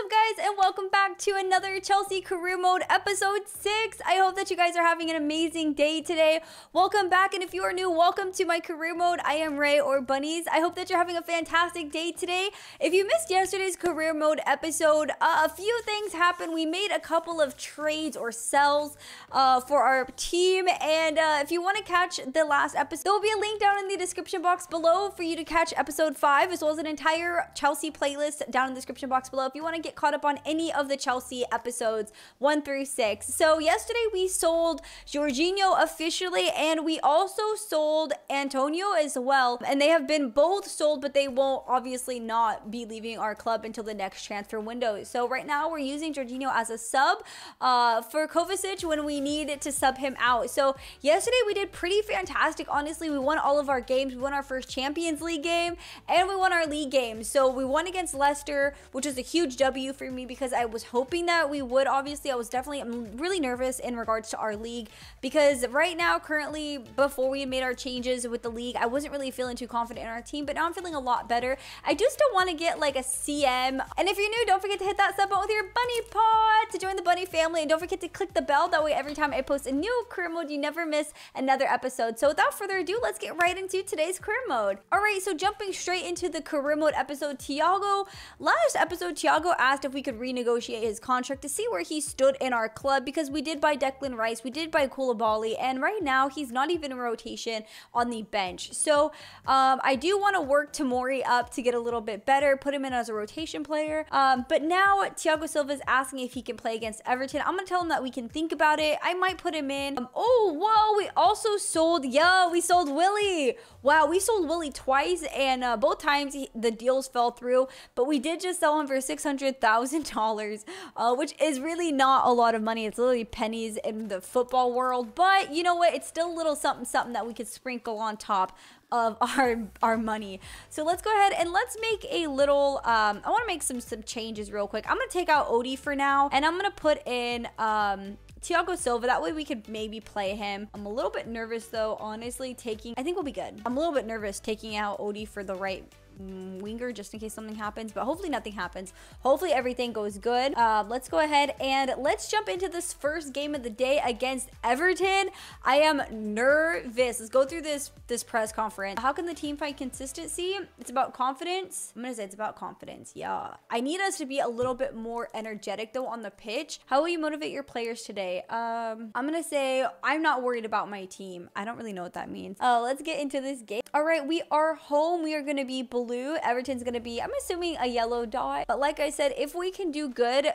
What's up, guys, and welcome back to another Chelsea Career Mode episode 6. I hope that you guys are having an amazing day today. Welcome back, and if you are new, welcome to my Career Mode. I am Ray or Bunnies. I hope that you're having a fantastic day today. If you missed yesterday's Career Mode episode, a few things happened. We made a couple of trades or sells for our team, and if you want to catch the last episode, there will be a link down in the description box below for you to catch episode 5, as well as an entire Chelsea playlist down in the description box below if you want to get caught up on any of the Chelsea episodes 1 through 6. So yesterday we sold Jorginho officially, and we also sold Antonio as well, and they have been both sold, but they won't obviously not be leaving our club until the next transfer window. So right now we're using Jorginho as a sub for Kovacic when we need to sub him out. So yesterday we did pretty fantastic, honestly. We won all of our games. We won our first Champions League game, and we won our league game. So we won against Leicester, which is a huge W for me, because I was hoping that we would. Obviously, I'm really nervous in regards to our league, because right now, currently, before we made our changes with the league, I wasn't really feeling too confident in our team, but now I'm feeling a lot better. I do still want to get like a CM, and if you're new, don't forget to hit that sub button with your bunny pod to join the bunny family, and don't forget to click the bell. That way, every time I post a new Career Mode, you never miss another episode. So without further ado, let's get right into today's Career Mode. All right, so jumping straight into the Career Mode episode, Thiago. Last episode, Thiago asked if we could renegotiate his contract to see where he stood in our club, because we did buy Declan Rice, we did buy Koulibaly, and right now he's not even in rotation on the bench. So I do want to work Tomori up to get a little bit better, put him in as a rotation player. But now Thiago Silva is asking if he can play against Everton. I'm going to tell him that we can think about it. I might put him in. Oh, whoa, we also sold, we sold Willie. Wow, we sold Willie twice, and both times the deals fell through, but we did just sell him for $600,000, which is really not a lot of money. It's literally pennies in the football world, but you know what, it's still a little something something that we could sprinkle on top of our money. So let's go ahead and let's make a little I want to make some changes real quick. I'm gonna take out Odie for now, and I'm gonna put in Thiago Silva. That way we could maybe play him. I'm a little bit nervous though, honestly, taking, I think we'll be good. I'm a little bit nervous taking out Odie for the right winger, just in case something happens, but hopefully nothing happens. Hopefully everything goes good. Let's go ahead and let's jump into this first game of the day against Everton. I am nervous. Let's go through this press conference. How can the team find consistency? It's about confidence. I'm gonna say it's about confidence. Yeah, I need us to be a little bit more energetic though on the pitch. How will you motivate your players today? I'm gonna say I'm not worried about my team. I don't really know what that means. Let's get into this game. All right, we are home. We are gonna be blue. Everton's gonna be, I'm assuming, a yellow dot, but like I said, if we can do good,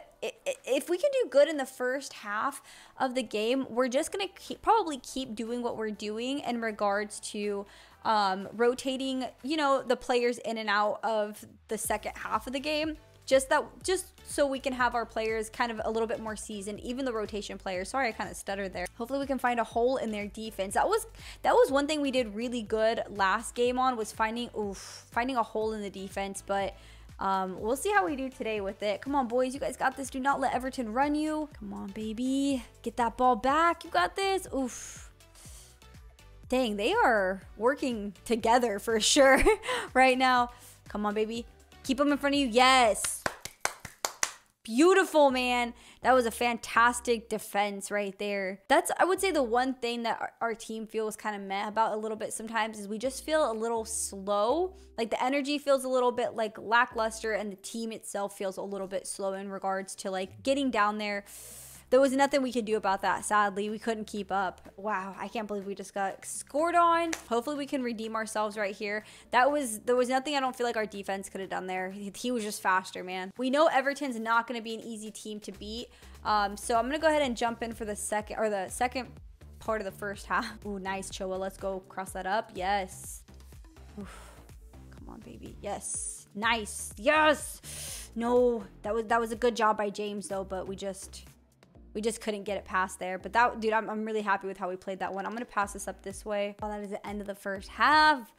if we can do good in the first half of the game, we're just gonna probably keep doing what we're doing in regards to rotating, you know, the players in and out of the second half of the game. Just so we can have our players kind of a little bit more seasoned, even the rotation players. Sorry, I kind of stuttered there. Hopefully we can find a hole in their defense. That was one thing we did really good last game on, was finding a hole in the defense, but we'll see how we do today with it. Come on, boys. You guys got this. Do not let Everton run you. Come on, baby. Get that ball back. You got this. Oof. Dang, they are working together for sure right now. Come on, baby. Keep them in front of you. Yes. Beautiful, man. That was a fantastic defense right there. That's, I would say, the one thing that our team feels kind of meh about a little bit sometimes, is we just feel a little slow. Like the energy feels a little bit like lackluster, and the team itself feels a little bit slow in regards to like getting down there. There was nothing we could do about that. Sadly, we couldn't keep up. Wow, I can't believe we just got scored on. Hopefully we can redeem ourselves right here. There was nothing I don't feel like our defense could have done there. He was just faster, man. We know Everton's not going to be an easy team to beat. So I'm going to go ahead and jump in for the second part of the first half. Ooh, nice, Chilwell. Let's go cross that up. Yes. Oof. Come on, baby. Yes. Nice. Yes. No, that was a good job by James though, but we just couldn't get it past there. But that, dude, I'm really happy with how we played that one. I'm gonna pass this up this way. Oh, that is the end of the first half.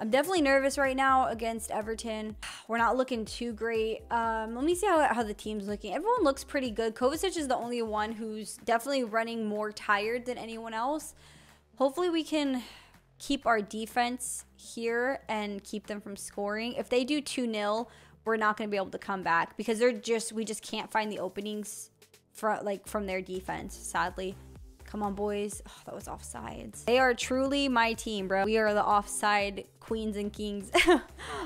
I'm definitely nervous right now against Everton. We're not looking too great. Let me see how the team's looking. Everyone looks pretty good. Kovacic is the only one who's definitely running more tired than anyone else. Hopefully we can keep our defense here and keep them from scoring. If they do 2-0, we're not going to be able to come back because they're just, we just can't find the openings from their defense, sadly. Come on, boys. Oh, that was offsides. They are truly my team, bro. We are the offside queens and kings. All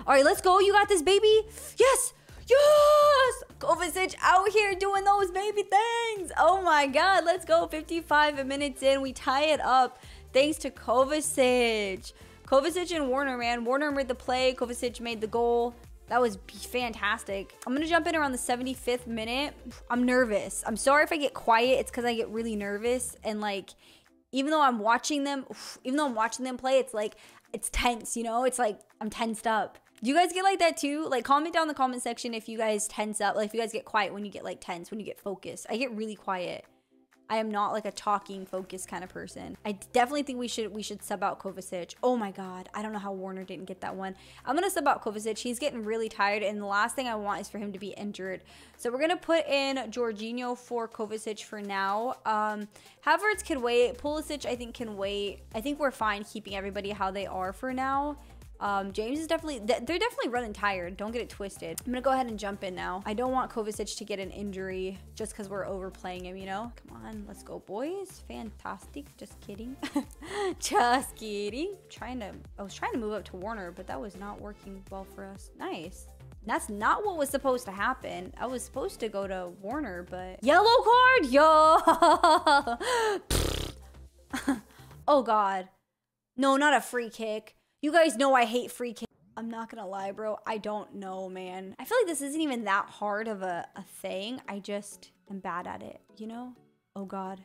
right, let's go. You got this, baby. Yes. Yes. Kovacic out here doing those baby things. Oh, my God. Let's go. 55 minutes in. We tie it up thanks to Kovacic. Kovacic and Werner, man. Werner made the play. Kovacic made the goal. That was fantastic. I'm gonna jump in around the 75th minute. I'm nervous. I'm sorry if I get quiet. It's because I get really nervous. And like, even though I'm watching them play, it's like, it's tense, you know? It's like, I'm tensed up. Do you guys get like that too? Like, comment down in the comment section if you guys tense up. Like, if you guys get quiet when you get like tense, when you get focused. I get really quiet. I am not like a talking, focused kind of person. I definitely think we should sub out Kovacic. Oh my God, I don't know how Werner didn't get that one. I'm gonna sub out Kovacic. He's getting really tired, and the last thing I want is for him to be injured. So we're gonna put in Jorginho for Kovacic for now. Havertz can wait. Pulisic, I think, can wait. I think we're fine keeping everybody how they are for now. James is definitely, they're definitely running tired. Don't get it twisted. I'm gonna go ahead and jump in now. I don't want Kovacic to get an injury just because we're overplaying him, you know? Come on, let's go, boys. Fantastic. Just kidding. Just kidding. I was trying to move up to Werner, but that was not working well for us. Nice. That's not what was supposed to happen. I was supposed to go to Werner, but yellow card, yo. Oh God. No, not a free kick. You guys know I hate free kicks. I'm not gonna lie, bro. I don't know, man. I feel like this isn't even that hard of a thing. I just am bad at it, you know? Oh God.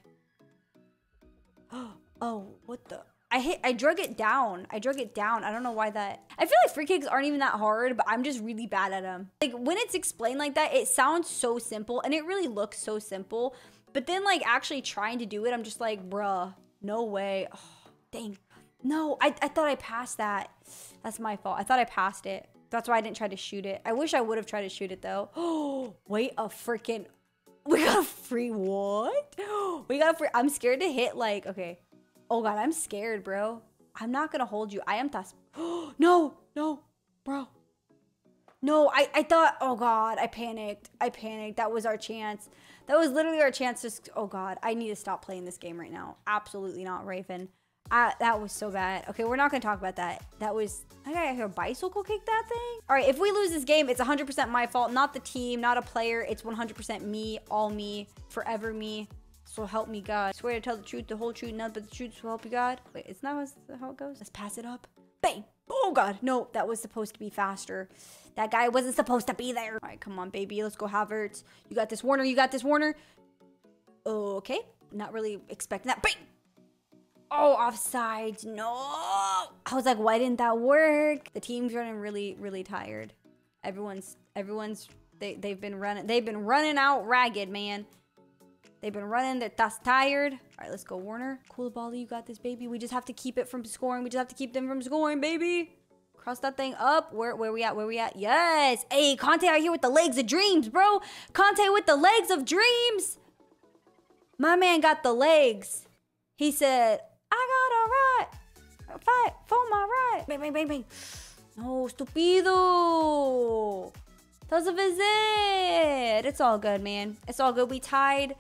Oh, what the? I drug it down. I drug it down. I don't know why that. I feel like free kicks aren't even that hard, but I'm just really bad at them. Like when it's explained like that, it sounds so simple and it really looks so simple. But then like actually trying to do it, I'm just like, bruh, no way. Oh, dang. No, I thought I passed that. That's my fault. I thought I passed it. That's why I didn't try to shoot it. I wish I would have tried to shoot it though. Oh, wait a freaking, we got a free, what? We got a free, I'm scared to hit like, okay. Oh God, I'm scared, bro. I'm not gonna hold you. I am tough. Oh, no, bro. No, I thought, oh God, I panicked. That was our chance. That was literally our chance. Just, oh God, I need to stop playing this game right now. Absolutely not, Raven. That was so bad. Okay, we're not gonna talk about that. That was, I gotta hear a bicycle kick that thing. All right, if we lose this game, it's 100% my fault, not the team, not a player. It's 100% me, all me, forever me. So help me God. I swear to tell the truth, the whole truth, nothing but the truth, so help you God. Wait, it's not how it goes. Let's pass it up. Bang. Oh God, no, that was supposed to be faster. That guy wasn't supposed to be there. All right, come on, baby. Let's go, Havertz. You got this, Werner. You got this, Werner. Okay, not really expecting that. Bang. Oh, offsides, no. I was like, why didn't that work? The team's running really, really tired. They've been running out ragged, man. They've been running, that's tired. All right, let's go, Werner. Koulibaly, you got this, baby. We just have to keep it from scoring. We just have to keep them from scoring, baby. Cross that thing up. Where we at? Yes. Hey, Conte out here with the legs of dreams, bro. Conte with the legs of dreams. My man got the legs. He said, I got a right. Fight for my right. Bang, bang, bang, bang. No, stupido. Doesn't visit. It's all good, man. It's all good. We tied.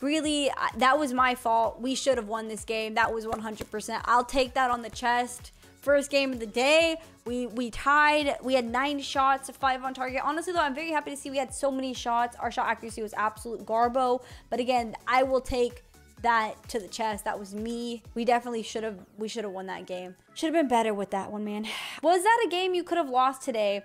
Really, that was my fault. We should have won this game. That was 100%. I'll take that on the chest. First game of the day. We tied. We had 9 shots, 5 on target. Honestly, though, I'm very happy to see we had so many shots. Our shot accuracy was absolute garbo. But again, I will take that to the chest. That was me. We definitely should have won that game. Should have been better with that one, man. Was that a game you could have lost today?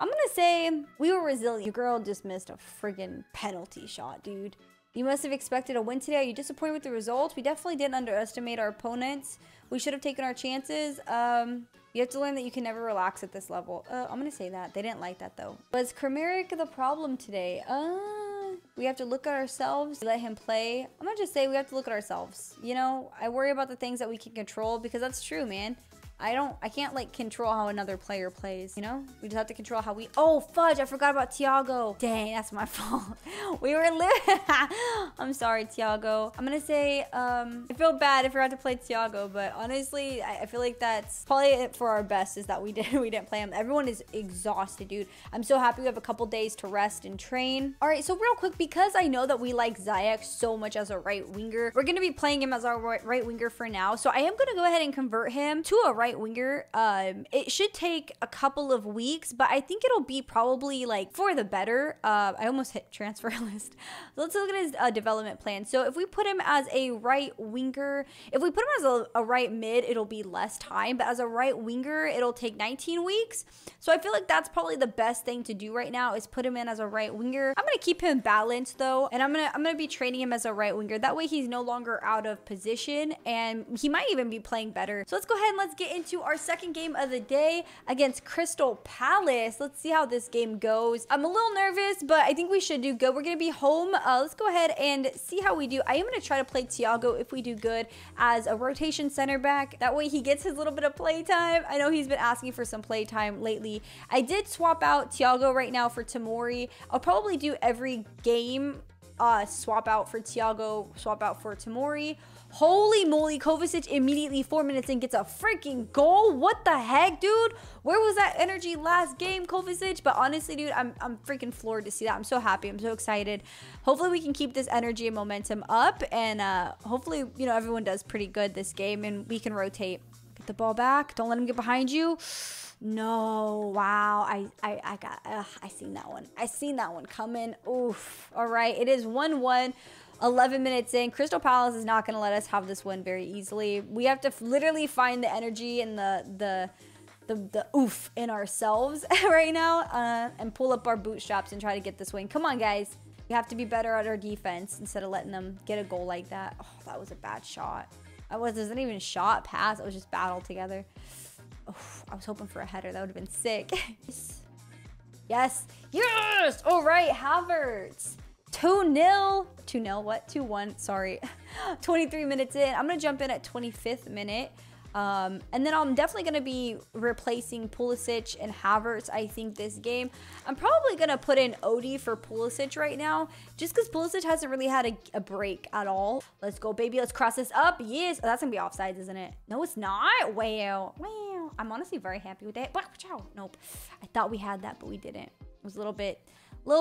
I'm gonna say we were resilient. Your girl just missed a friggin' penalty shot, dude. You must have expected a win today. Are you disappointed with the results? We definitely didn't underestimate our opponents. We should have taken our chances. You have to learn that you can never relax at this level. I'm gonna say that. They didn't like that though. Was Kramaric the problem today? We have to look at ourselves, let him play. I'm gonna just say we have to look at ourselves. You know, I worry about the things that we can control because that's true, man. I can't like control how another player plays, you know? We just have to control how we, oh fudge, I forgot about Thiago. Dang, that's my fault. We were I'm sorry, Thiago. I'm gonna say, I feel bad if we had to play Thiago, but honestly, I feel like that's probably it for our best, is that we didn't play him. Everyone is exhausted, dude. I'm so happy we have a couple days to rest and train. All right, so real quick, because I know that we like Ziyech so much as a right winger, we're gonna be playing him as our right winger for now. So I am gonna go ahead and convert him to a right winger. It should take a couple of weeks, but I think it'll be probably like for the better. I almost hit transfer list. Let's look at his development plan. So if we put him as a right winger, if we put him as a right mid, it'll be less time, but as a right winger, it'll take 19 weeks. So I feel like that's probably the best thing to do right now is put him in as a right winger. I'm gonna keep him balanced though, and I'm gonna be training him as a right winger. That way he's no longer out of position and he might even be playing better. So let's go ahead and let's get into our second game of the day against Crystal Palace. Let's see how this game goes. I'm a little nervous, but I think we should do good. We're gonna be home. Let's go ahead and see how we do. I am gonna try to play Thiago if we do good as a rotation center back. That way he gets his little bit of play time. I know he's been asking for some play time lately. I did swap out Thiago right now for Tomori. I'll probably do every game swap out for Thiago, swap out for Tomori. Holy moly, Kovacic immediately 4 minutes in gets a freaking goal. What the heck, dude? Where was that energy last game, Kovacic? But honestly, dude, I'm freaking floored to see that. I'm so happy. I'm so excited. Hopefully we can keep this energy and momentum up, and hopefully, you know, everyone does pretty good this game and we can rotate. Get the ball back. Don't let him get behind you. No, wow, I seen that one. I seen that one coming. Oof. All right, it is 1-1. 11 minutes in. Crystal Palace is not going to let us have this win very easily. We have to literally find the energy and the oof in ourselves right now, and pull up our bootstraps and try to get this win. Come on, guys. We have to be better at our defense instead of letting them get a goal like that. Oh, that was a bad shot. It wasn't even shot, pass. It was just battle together. Oh, I was hoping for a header. That would have been sick. Yes. Yes. All right, Havertz. 2-0, what? 2-1, sorry. 23 minutes in. I'm gonna jump in at 25th minute. And then I'm definitely gonna be replacing Pulisic and Havertz, I think, this game. I'm probably gonna put in Odie for Pulisic right now, just because Pulisic hasn't really had a break at all. Let's go, baby, let's cross this up. Yes, oh, that's gonna be offsides, isn't it? No, it's not. Wow, wow. I'm honestly very happy with that. Nope, I thought we had that, but we didn't. It was a little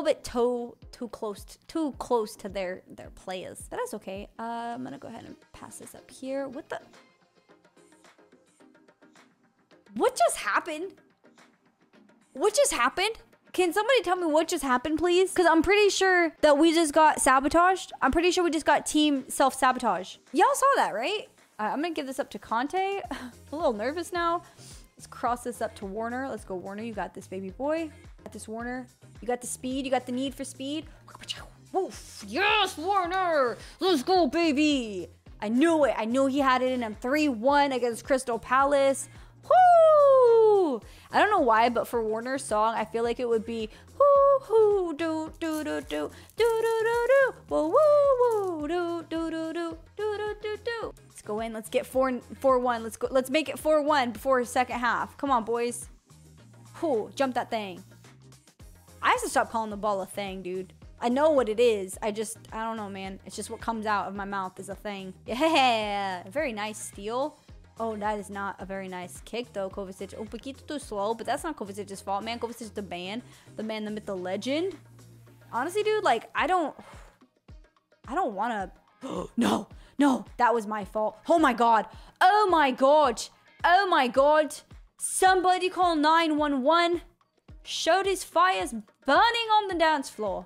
bit too close to their players, but that's okay. I'm gonna go ahead and pass this up here. What just happened? What just happened? Can somebody tell me what just happened, please? Because I'm pretty sure that we just got sabotaged. I'm pretty sure we just got team self-sabotage. Y'all saw that, right? I'm gonna give this up to Conte. I'm a little nervous now. Let's cross this up to Werner. Let's go, Werner. You got this, baby boy. Got this, Werner. You got the speed. You got the need for speed. Woof. Yes, Werner. Let's go, baby. I knew it. I knew he had it in him. 3-1 against Crystal Palace. Woo! I don't know why, but for Werner's song, I feel like it would be whoo hoo do do do do do do do do woo woo woo do do do do do do do. Let's go in. Let's get 4-1. Let's go. Let's make it 4-1 before second half. Come on, boys. Whoo! Jump that thing. I have to stop calling the ball a thing, dude. I know what it is. I don't know, man. It's just what comes out of my mouth is a thing. Yeah, very nice steal. Oh, that is not a very nice kick though, Kovacic. Oh, Paquito too slow, but that's not Kovacic's fault, man. Kovacic's the man, the myth, the legend. Honestly, dude, like, I don't wanna, no, no, that was my fault. Oh my God, oh my God, oh my God. Somebody call 911. Showed his fires burning on the dance floor.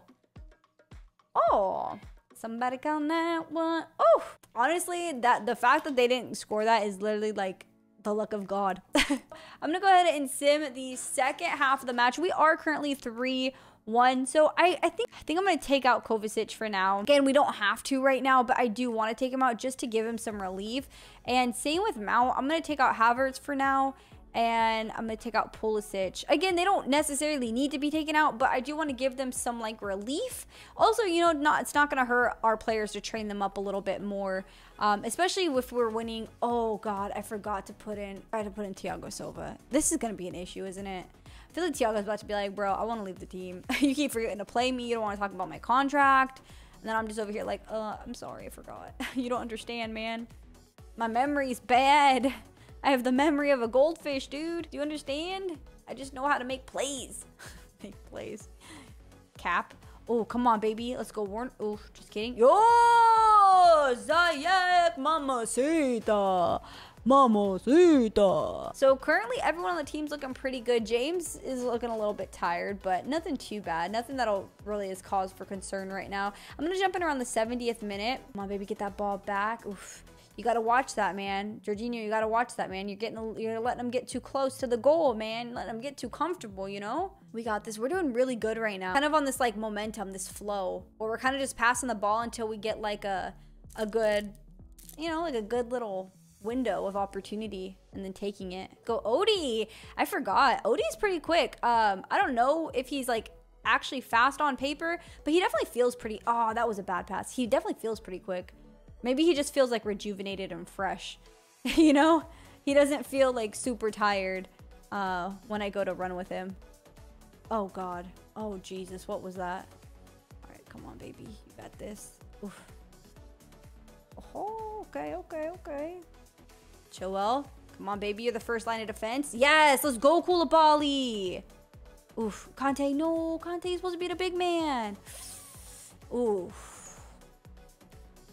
Oh, somebody call 911. Oh, honestly, that the fact that they didn't score that is literally like the luck of God. I'm gonna go ahead and sim the second half of the match. We are currently 3-1, so I think I'm gonna take out Kovacic for now. Again, we don't have to right now, but I do want to take him out just to give him some relief. And same with Mount. I'm gonna take out Havertz for now. And I'm going to take out Pulisic. Again, they don't necessarily need to be taken out, but I do want to give them some, like, relief. Also, you know, it's not going to hurt our players to train them up a little bit more, especially if we're winning. Oh, God, I forgot to put in, I had to put in Thiago Silva. This is going to be an issue, isn't it? I feel like Thiago's about to be like, bro, I want to leave the team. You keep forgetting to play me. You don't want to talk about my contract. And then I'm just over here like, I'm sorry, I forgot. You don't understand, man. My memory's bad. I have the memory of a goldfish, dude. Do you understand? I just know how to make plays. Make plays. Cap. Oh, come on, baby. Let's go, Warren. Oh, just kidding. Yo, Ziyech, mamacita. Mamacita. So currently, everyone on the team's looking pretty good. James is looking a little bit tired, but nothing too bad. Nothing that'll really is cause for concern right now. I'm going to jump in around the 70th minute. Come on, baby, get that ball back. Oof. You gotta watch that, man. Jorginho, you gotta watch that, man. You're letting them get too close to the goal, man. Let them get too comfortable, you know? We got this. We're doing really good right now. Kind of on this, like, momentum, this flow, where we're kind of just passing the ball until we get, like, a good, you know, like a good little window of opportunity and then taking it. Go Odie. I forgot. Odie's pretty quick. I don't know if he's, like, actually fast on paper, but he definitely feels pretty... Oh, that was a bad pass. He definitely feels pretty quick. Maybe he just feels like rejuvenated and fresh, you know? He doesn't feel like super tired when I go to run with him. Oh God, oh Jesus, what was that? All right, come on baby, you got this. Oof. Oh, okay, okay, okay. Chilwell, come on baby, you're the first line of defense. Yes, let's go Koulibaly. Oof, Kante, no, Kante's supposed to be the big man. Oof.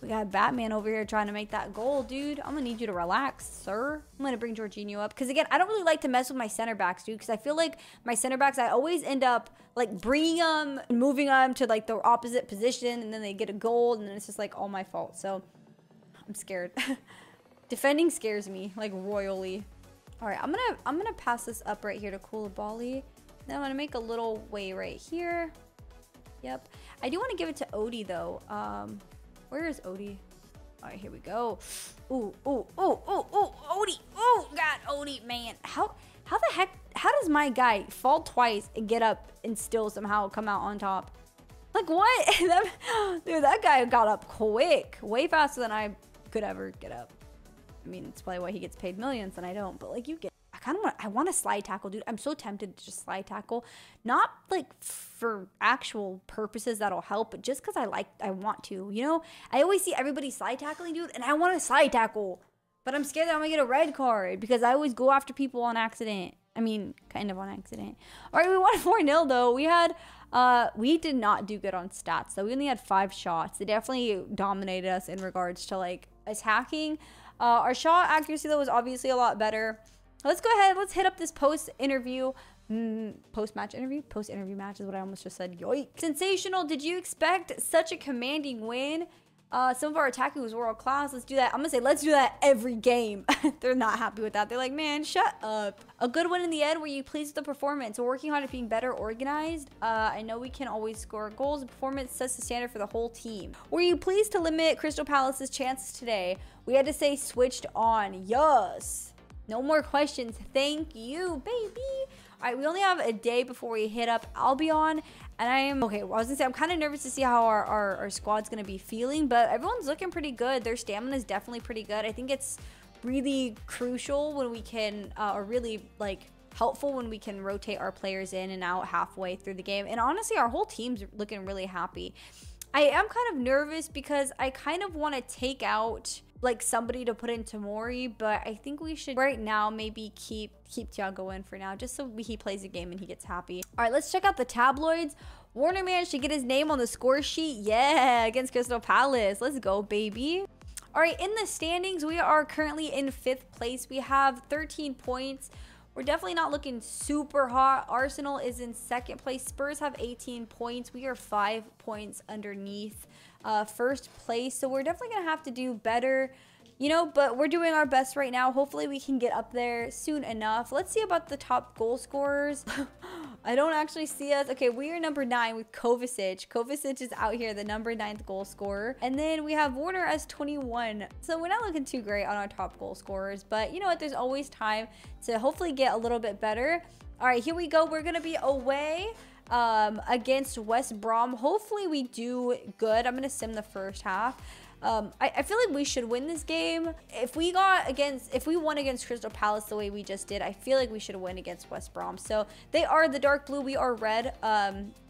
We got Batman over here trying to make that goal, dude. I'm gonna need you to relax, sir. I'm gonna bring Jorginho up. Because again, I don't really like to mess with my center backs, dude. Because I feel like my center backs, I always end up like bringing them and moving them to like the opposite position. And then they get a goal. And then it's just like all my fault. So I'm scared. Defending scares me like royally. All right, I'm gonna pass this up right here to Koulibaly. Then I'm gonna make a little way right here. Yep. I do want to give it to Odie though. Where is Odie? All right, here we go. Ooh, ooh, ooh, ooh, ooh, Odie. Ooh, God, Odie, man. How the heck, how does my guy fall twice and get up and still somehow come out on top? Like what? Dude, that guy got up quick. Way faster than I could ever get up. I mean, it's probably why he gets paid millions and I don't, but like you get, I want to slide tackle, dude. I'm so tempted to just slide tackle. Not like for actual purposes that'll help, but just because I want to, you know? I always see everybody slide tackling, dude, and I want to slide tackle. But I'm scared that I'm going to get a red card because I always go after people on accident. I mean, kind of on accident. All right, we won 4-0 though. We had, we did not do good on stats though. We only had 5 shots. They definitely dominated us in regards to like attacking. Our shot accuracy though was obviously a lot better. Let's go ahead. Let's hit up this post-interview match is what I almost just said. Yoik. Sensational. Did you expect such a commanding win? Some of our attacking was world class. Let's do that. I'm going to say let's do that every game. They're not happy with that. They're like, man, shut up. A good one in the end. Were you pleased with the performance? We're working on it being better organized. I know we can always score goals. The performance sets the standard for the whole team. Were you pleased to limit Crystal Palace's chances today? We had to say switched on. Yes. No more questions. Thank you, baby. All right, we only have a day before we hit up Albion. And I am, okay, well, I was gonna say, I'm kind of nervous to see how our squad's gonna be feeling, but everyone's looking pretty good. Their stamina is definitely pretty good. I think it's really crucial when we can, or really like helpful when we can rotate our players in and out halfway through the game. And honestly, our whole team's looking really happy. I am kind of nervous because I kind of want to take out like somebody to put in Tomori, but I think we should right now maybe keep Thiago in for now, just so he plays the game and he gets happy. All right, let's check out the tabloids. Werner managed to get his name on the score sheet. Yeah, against Crystal Palace. Let's go, baby. All right, in the standings, we are currently in 5th place. We have 13 points. We're definitely not looking super hot. Arsenal is in 2nd place. Spurs have 18 points. We are 5 points underneath 1st place. So we're definitely going to have to do better, you know, but we're doing our best right now. Hopefully we can get up there soon enough. Let's see about the top goal scorers. I don't actually see us. Okay, we are number 9 with Kovacic. Kovacic is out here, the number 9th goal scorer. And then we have Werner as 21. So we're not looking too great on our top goal scorers, but you know what? There's always time to hopefully get a little bit better. All right, here we go. We're going to be away against West Brom. Hopefully we do good. I'm going to sim the first half. I feel like we should win this game. If we won against Crystal Palace the way we just did, I feel like we should win against West Brom. So they are the dark blue, we are red,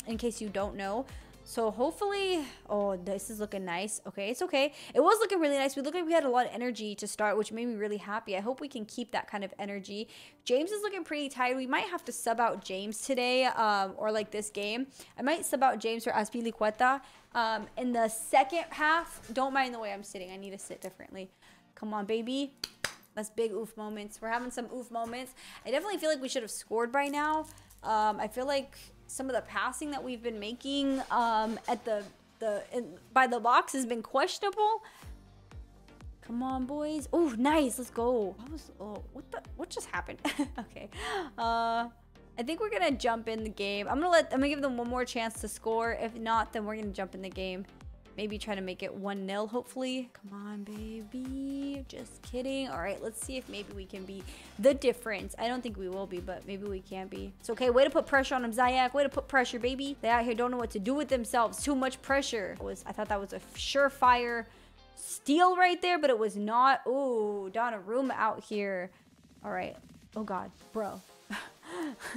in case you don't know. So hopefully, oh, this is looking nice. Okay, it's okay. It was looking really nice. We looked like we had a lot of energy to start, which made me really happy. I hope we can keep that kind of energy. James is looking pretty tired. We might have to sub out James today, or like this game. I might sub out James for Azpilicueta in the second half. Don't mind the way I'm sitting. I need to sit differently. Come on, baby. That's big oof moments. We're having some oof moments. I definitely feel like we should have scored by now. I feel like some of the passing that we've been making at by the box has been questionable. Come on, boys. Oh, nice. Let's go. What just happened? Okay. I think we're gonna jump in the game. I'm gonna give them one more chance to score. If not, then we're gonna jump in the game. Maybe try to make it 1-0, hopefully. Come on, baby. Just kidding. All right, let's see if maybe we can be the difference. I don't think we will be, but maybe we can be. It's okay. Way to put pressure on them, Ziyech. Way to put pressure, baby. They out here don't know what to do with themselves. Too much pressure. I thought that was a surefire steal right there, but it was not. Ooh, Donnarumma out here. All right. Oh, God, bro.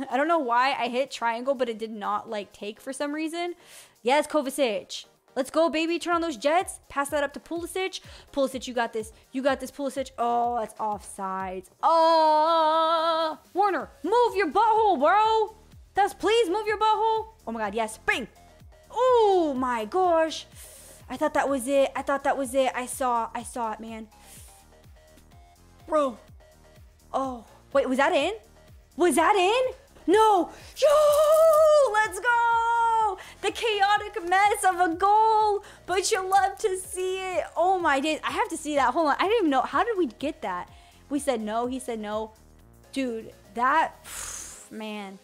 I don't know why I hit triangle, but it did not, like, take for some reason. Yes, Kovacic. Let's go, baby. Turn on those jets. Pass that up to Pulisic. Pulisic, you got this. You got this, Pulisic. Oh, that's offsides. Oh, Werner, move your butthole, bro. Please move your butthole. Oh, my God. Yes. Bang. Oh, my gosh. I thought that was it. I thought that was it. I saw it, man. Bro. Oh, wait. Was that in? Was that in? No. Yo, let's go. The chaotic mess of a goal, but you love to see it. Oh my days. I have to see that. Hold on. I didn't even know. How did we get that? We said no. He said no. Dude, that, man.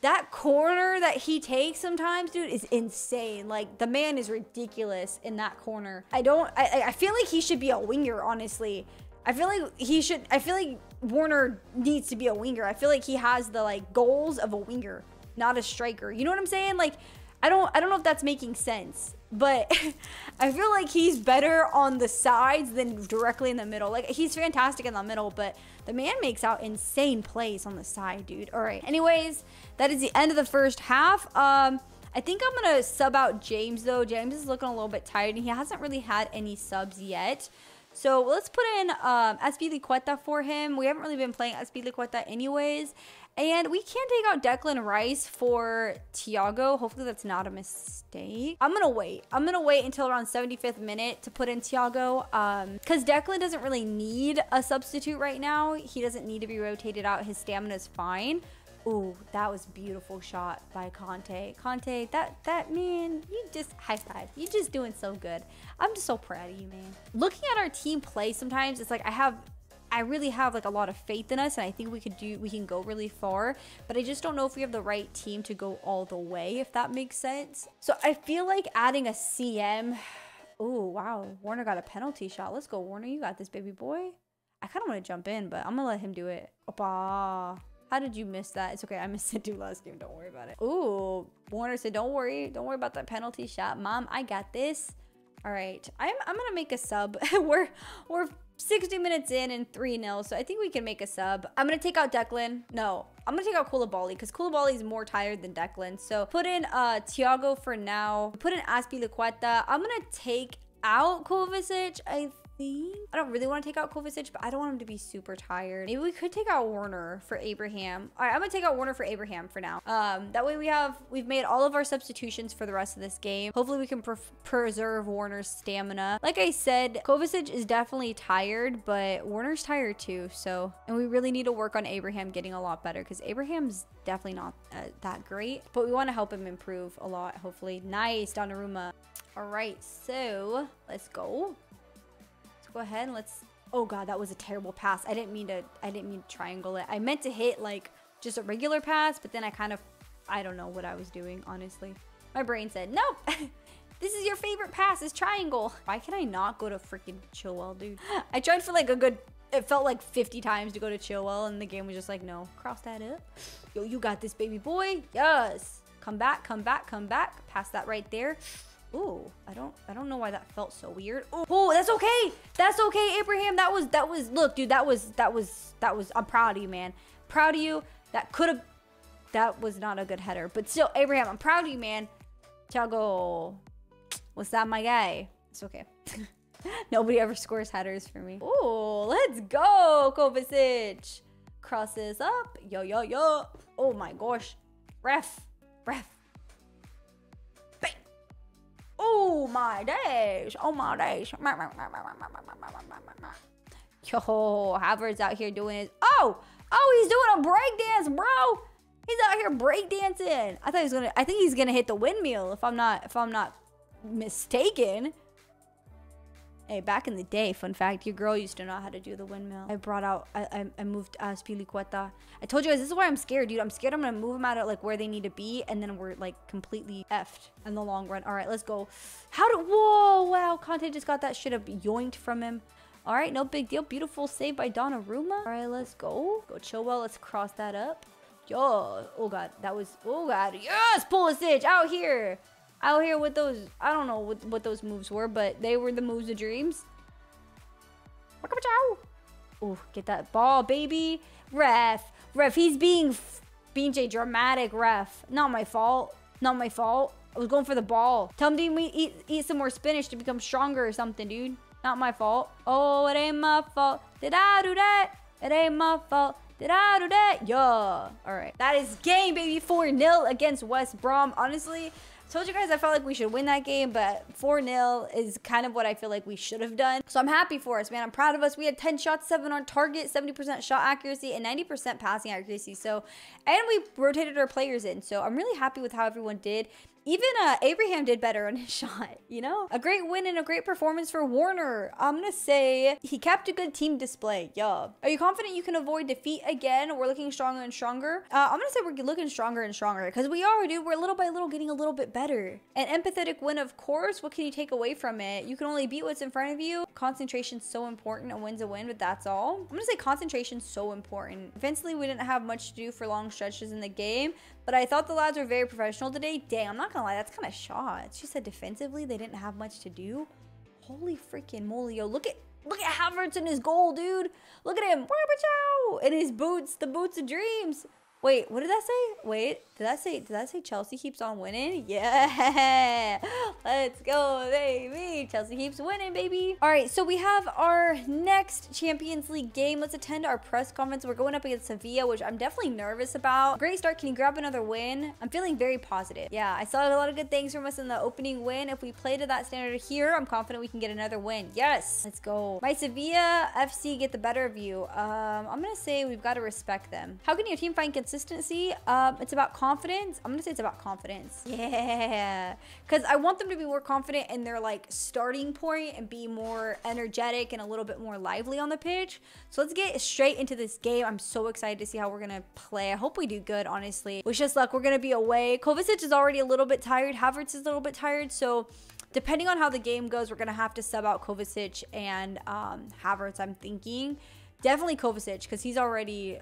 That corner that he takes sometimes, dude, is insane. Like, the man is ridiculous in that corner. I feel like he should be a winger, honestly. I feel like Werner needs to be a winger. I feel like he has the, like, goals of a winger, not a striker. You know what I'm saying? Like, I don't know if that's making sense, but I feel like he's better on the sides than directly in the middle. Like, he's fantastic in the middle, but the man makes out insane plays on the side, dude. All right. Anyways, that is the end of the first half. I think I'm going to sub out James, though. James is looking a little bit tired, and he hasn't really had any subs yet. So let's put in Azpilicueta for him. We haven't really been playing Azpilicueta anyways. And we can take out Declan Rice for Thiago. Hopefully that's not a mistake. I'm going to wait until around 75th minute to put in Thiago. Because Declan doesn't really need a substitute right now. He doesn't need to be rotated out. His stamina is fine. Ooh, that was a beautiful shot by Conte. Conte, that man, you just high five. You're just doing so good. I'm just so proud of you, man. Looking at our team play sometimes, it's like I really have like a lot of faith in us, and I think we can go really far, but I just don't know if we have the right team to go all the way, if that makes sense. So I feel like adding a CM. Ooh, wow. Werner got a penalty shot. Let's go, Werner. You got this, baby boy. I kind of want to jump in, but I'm going to let him do it. Opa. How did you miss that? It's okay. I missed it too last game. Don't worry about it. Ooh, Werner said, don't worry. Don't worry about that penalty shot. Mom, I got this. All right. I'm going to make a sub. We're 60 minutes in and 3-0. So I think we can make a sub. I'm going to take out Declan. No, I'm going to take out Koulibaly because Koulibaly is more tired than Declan. So put in Thiago for now. Put in Azpilicueta. I'm going to take out Kovacic, I don't really want to take out Kovacic, but I don't want him to be super tired. Maybe we could take out Werner for Abraham. All right, I'm going to take out Werner for Abraham for now. That way we've made all of our substitutions for the rest of this game. Hopefully we can preserve Werner's stamina. Like I said, Kovacic is definitely tired, but Werner's tired too. So, and we really need to work on Abraham getting a lot better because Abraham's definitely not that great, but we want to help him improve a lot, hopefully. Nice, Donnarumma. All right, so let's go. Go ahead and let's, oh God, that was a terrible pass. I didn't mean to triangle it. I meant to hit like just a regular pass, but then I kind of I don't know what I was doing, honestly. My brain said, nope. This is your favorite pass, is triangle. Why can I not go to freaking Chilwell, dude? I tried for like a good, it felt like 50 times to go to Chilwell, and the game was just like, no, cross that up. Yo, you got this, baby boy. Yes. Come back, come back, come back. Pass that right there. Ooh, I don't know why that felt so weird. Oh, that's okay. That's okay, Abraham. That was, look, dude, that was, I'm proud of you, man. Proud of you. That was not a good header, but still, Abraham, I'm proud of you, man. Thiago. What's that, my guy? It's okay. Nobody ever scores headers for me. Oh, let's go, Kovacic. Cross this up. Yo, yo, yo. Oh my gosh. Ref. Bang. Oh my days. Oh my days. Yo, Havertz out here doing his. Oh, he's doing a breakdance, bro. He's out here breakdancing. I think he's gonna hit the windmill if I'm not mistaken. Hey, back in the day, fun fact, your girl used to know how to do the windmill. I moved Azpilicueta. I told you guys, this is why I'm scared, dude. I'm scared I'm gonna move them out at like where they need to be, and then we're like completely effed in the long run. All right, let's go. Whoa, wow, Conte just got that shit up yoinked from him. All right, no big deal. Beautiful save by Donnarumma. All right, let's go. Go Chilwell, let's cross that up. Yo, oh God, that was, oh God. Yes, Pulisic out here. Out here with those, I don't know what those moves were, but they were the moves of dreams. Oh, get that ball, baby. Ref, he's being a dramatic ref. Not my fault. I was going for the ball. Tell him to eat some more spinach to become stronger or something, dude. Not my fault. Oh, it ain't my fault. Did I do that? It ain't my fault. Did I do that? Yeah. All right. That is game, baby. 4-0 against West Brom. Honestly, told you guys I felt like we should win that game, but 4-0 is kind of what I feel like we should have done. So I'm happy for us, man. I'm proud of us. We had 10 shots, 7 on target, 70% shot accuracy, and 90% passing accuracy. So, and we rotated our players in. So I'm really happy with how everyone did. Even Abraham did better on his shot, you know? A great win and a great performance for Werner. I'm gonna say he kept a good team display, yeah. Are you confident you can avoid defeat again? We're looking stronger and stronger. I'm gonna say we're looking stronger and stronger, because we are, dude. We're little by little getting a little bit better. An empathetic win, of course. What can you take away from it? You can only beat what's in front of you. Concentration's so important. A win's a win, but that's all. I'm gonna say concentration's so important. Eventually, we didn't have much to do for long stretches in the game, but I thought the lads were very professional today. Damn, I'm not gonna lie, that's kind of shot. It's just that defensively they didn't have much to do. Holy freaking moly, yo, look at Havertz and his goal, dude. Look at him in his boots, the boots of dreams. Wait, what did that say? Wait, did that say Chelsea keeps on winning? Yeah, let's go, baby. Chelsea keeps winning, baby. All right, so we have our next Champions League game. Let's attend our press conference. We're going up against Sevilla, which I'm definitely nervous about. Great start. Can you grab another win? I'm feeling very positive. Yeah, I saw a lot of good things from us in the opening win. If we play to that standard here, I'm confident we can get another win. Yes, let's go. My Sevilla FC get the better of you. I'm going to say we've got to respect them. How can your team find consistency? It's about confidence. I'm gonna say it's about confidence. Yeah, because I want them to be more confident in their like starting point and be more energetic and a little bit more lively on the pitch. So let's get straight into this game. I'm so excited to see how we're gonna play. I hope we do good, honestly. Wish us luck. We're gonna be away. Kovacic is already a little bit tired. Havertz is a little bit tired, so depending on how the game goes, we're gonna have to sub out Kovacic and Havertz. I'm thinking definitely Kovacic, because he's already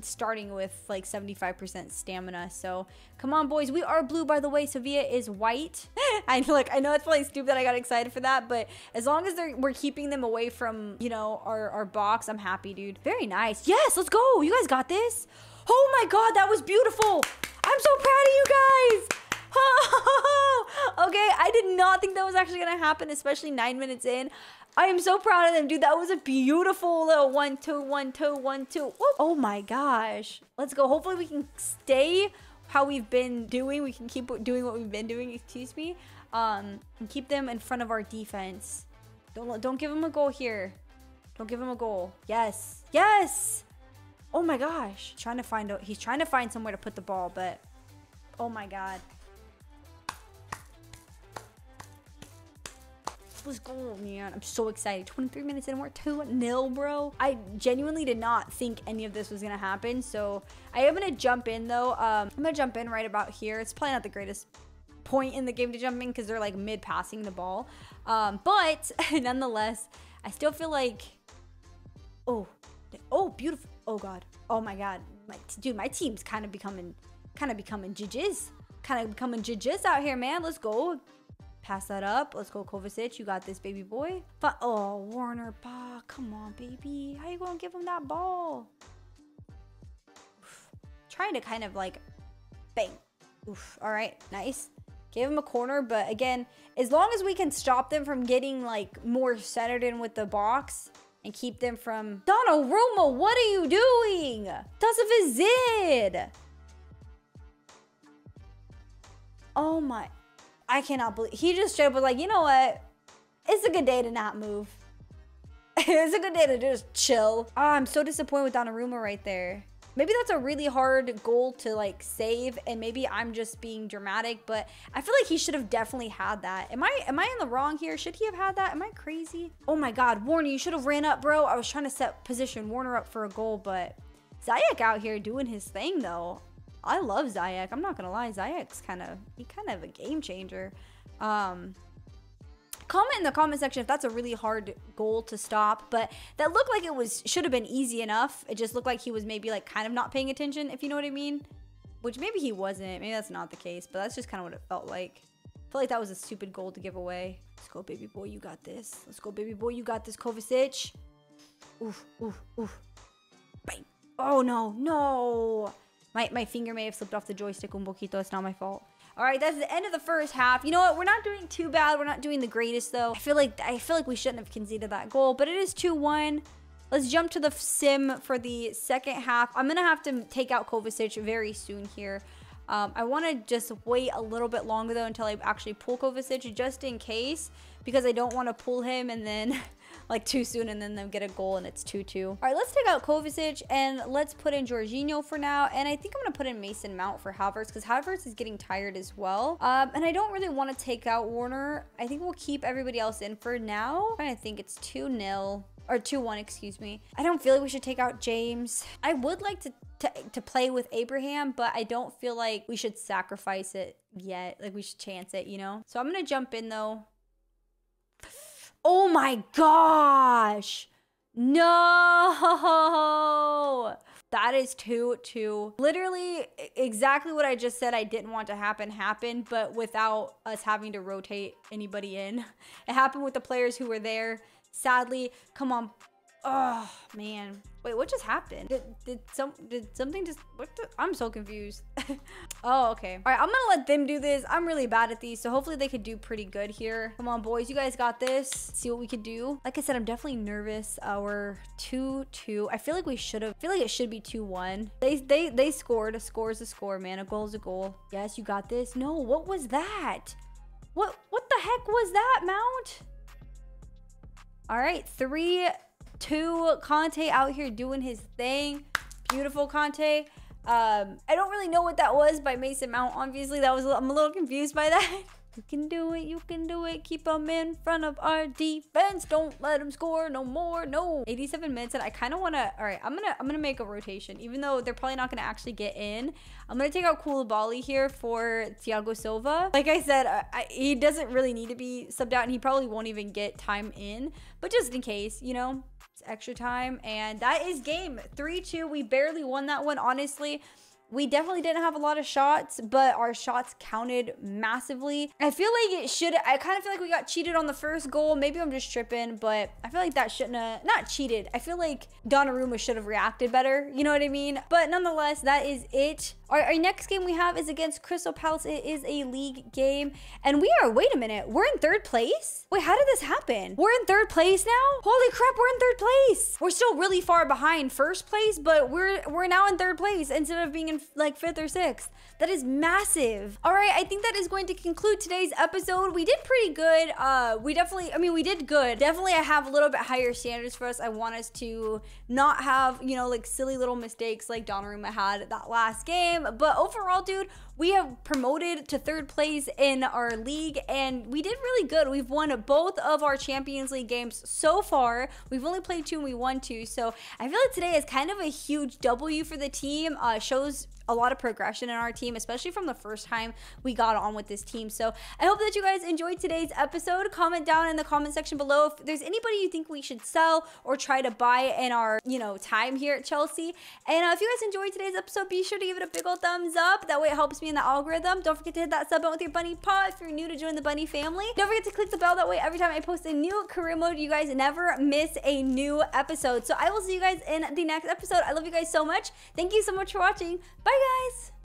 starting with like 75% stamina. So come on, boys. We are blue, by the way. Sevilla is white. I know it's probably stupid that I got excited for that, but as long as we're keeping them away from, you know, our box, I'm happy, dude. Very nice. Yes, let's go. You guys got this. Oh my God, that was beautiful. I'm so proud of you guys. Okay, I did not think that was actually gonna happen, especially 9 minutes in. I am so proud of them, dude. That was a beautiful little 1-2, 1-2, 1-2. Whoop. Oh my gosh. Let's go. Hopefully we can stay how we've been doing. We can keep doing what we've been doing, excuse me. And keep them in front of our defense. Don't give them a goal here. Don't give them a goal. Yes. Yes. Oh my gosh. He's trying to find somewhere to put the ball, but oh my God. let's go, man. I'm so excited. 23 minutes in, we're 2-0, bro. I genuinely did not think any of this was gonna happen, so I am gonna jump in though. I'm gonna jump in right about here. It's probably not the greatest point in the game to jump in because they're like mid passing the ball, but nonetheless, I still feel like, oh beautiful, oh god, oh my god, dude, my team's kind of becoming judges, out here, man. Let's go, pass that up. Let's go, Kovacic, you got this, baby boy. But oh, Werner, bah, come on, baby, how you gonna give him that ball? Oof. Trying to kind of like, bang, oof, all right, nice. Gave him a corner, but again, as long as we can stop them from getting like more centered in with the box and keep them from... Donnarumma, what are you doing? Tazavizid! Oh my... I cannot believe... He just straight up was like, you know what? It's a good day to not move. It's a good day to just chill. Oh, I'm so disappointed with Donnarumma right there. Maybe that's a really hard goal to like save, and maybe I'm just being dramatic, but I feel like he should have definitely had that. Am I in the wrong here? Should he have had that? Am I crazy? Oh my God, Werner, you should have ran up, bro. I was trying to set position Werner up for a goal, but Ziyech out here doing his thing though. I love Ziyech. I'm not gonna lie, Ziyech's kind of a game changer. Comment in the comment section if that's a really hard goal to stop, but that looked like it was, should have been easy enough. It just looked like he was maybe like kind of not paying attention, if you know what I mean, which maybe he wasn't. Maybe that's not the case, but that's just kind of what it felt like. I feel like that was a stupid goal to give away. Let's go, baby boy, you got this. Let's go, baby boy, you got this, Kovacic. Oof, oof, oof. Bang. Oh no, no. My finger may have slipped off the joystick un poquito. It's not my fault. All right, that's the end of the first half. You know what? We're not doing too bad. We're not doing the greatest though. I feel like we shouldn't have conceded that goal, but it is 2-1. Let's jump to the sim for the second half. I'm gonna have to take out Kovacic very soon here. I want to just wait a little bit longer though until I actually pull Kovacic, just in case, because I don't want to pull him and then like too soon and then they'll get a goal and it's 2-2. All right, let's take out Kovacic and let's put in Jorginho for now. And I think I'm going to put in Mason Mount for Havertz because Havertz is getting tired as well. And I don't really want to take out Werner. I think we'll keep everybody else in for now. I think it's 2-0 or 2-1, excuse me. I don't feel like we should take out James. I would like to play with Abraham, but I don't feel like we should sacrifice it yet. Like we should chance it, you know? So I'm going to jump in though. Oh my gosh. No. That is 2-2. Literally exactly what I just said I didn't want to happen, but without us having to rotate anybody in. It happened with the players who were there. Sadly, come on. Oh man. Wait, what just happened? Did something just, what the, I'm so confused. Oh, okay. All right, I'm gonna let them do this. I'm really bad at these, so hopefully they could do pretty good here. Come on, boys, you guys got this. See what we could do. Like I said, I'm definitely nervous. We're 2-2. I feel like we should have, I feel like it should be 2-1. They scored. A score is a score, man. A goal is a goal. Yes, you got this. No, what was that? What the heck was that, Mount? All right, 3-2. Conte out here doing his thing. Beautiful, Conte. I don't really know what that was by Mason Mount. Obviously, that was, I'm a little confused by that. You can do it. You can do it. Keep them in front of our defense. Don't let them score no more. No. 87 minutes, and I kind of want to. All right, I'm gonna make a rotation, even though they're probably not gonna actually get in. I'm gonna take out Koulibaly here for Thiago Silva. Like I said, he doesn't really need to be subbed out, and he probably won't even get time in. But just in case, you know, it's extra time, and that is game 3-2. We barely won that one, honestly. We definitely didn't have a lot of shots, but our shots counted massively. I feel like it should, I kind of feel like we got cheated on the first goal. Maybe I'm just tripping, but I feel like that shouldn't have, not cheated. I feel like Donnarumma should have reacted better. You know what I mean? But nonetheless, that is it. Our next game we have is against Crystal Palace. It is a league game, and we are, wait a minute, we're in third place? Wait, how did this happen? We're in third place now? Holy crap, we're in third place. We're still really far behind first place, but we're now in third place instead of being in like fifth or sixth. That is massive. All right, I think that is going to conclude today's episode. We did pretty good. We definitely, I mean, we did good. Definitely, I have a little bit higher standards for us. I want us to not have, you know, like silly little mistakes like Donnarumma had that last game. him. But overall, dude, we have promoted to third place in our league, and we did really good. We've won both of our Champions League games so far. We've only played two and we won two. So I feel like today is kind of a huge W for the team. Shows a lot of progression in our team, especially from the first time we got on with this team. So I hope that you guys enjoyed today's episode. Comment down in the comment section below if there's anybody you think we should sell or try to buy in our, you know, time here at Chelsea. And if you guys enjoyed today's episode, be sure to give it a big old thumbs up. That way it helps me in the algorithm. Don't forget to hit that sub button with your bunny paw if you're new to join the bunny family. Don't forget to click the bell. That way every time I post a new career mode, you guys never miss a new episode. So I will see you guys in the next episode. I love you guys so much. Thank you so much for watching. Bye guys.